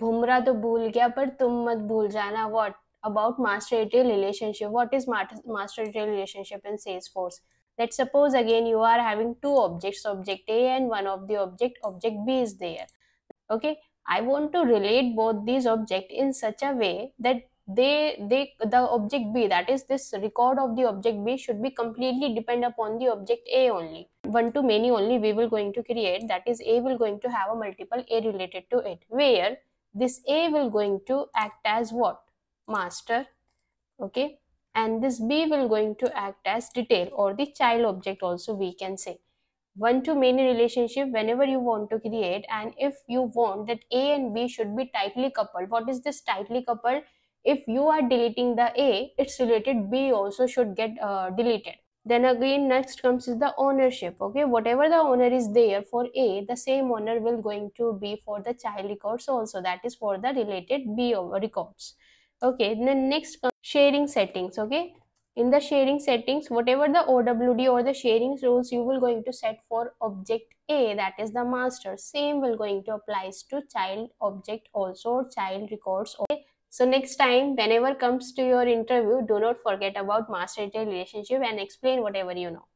भुमरा तो भूल गया पर तुम मत भूल जाना। What about master retail relationship? What is master retail relationship in Salesforce? Let's suppose again you are having two objects, object A and one of the object B is there. Okay, I want to relate both these objects in such a way that the object B, that is this record of the object B, should be completely depend upon the object A only. One to many only we will going to create, that is A will going to have a multiple A related to it, where this A will going to act as what? Master. Okay, and this B will going to act as detail or the child object also we can say. One to many relationship whenever you want to create, and if you want that A and B should be tightly coupled. What is this tightly coupled? If you are deleting the A, its related B also should get deleted. Then again next comes is the ownership. Okay, whatever the owner is there for A, the same owner will going to be for the child records also, that is for the related B records. Okay, then next comes sharing settings. Okay, in the sharing settings, whatever the OWD or the sharing rules you will going to set for object A, that is the master, same will going to applies to child object also, or child records. Okay, so next time whenever comes to your interview, do not forget about master retail relationship and explain whatever you know.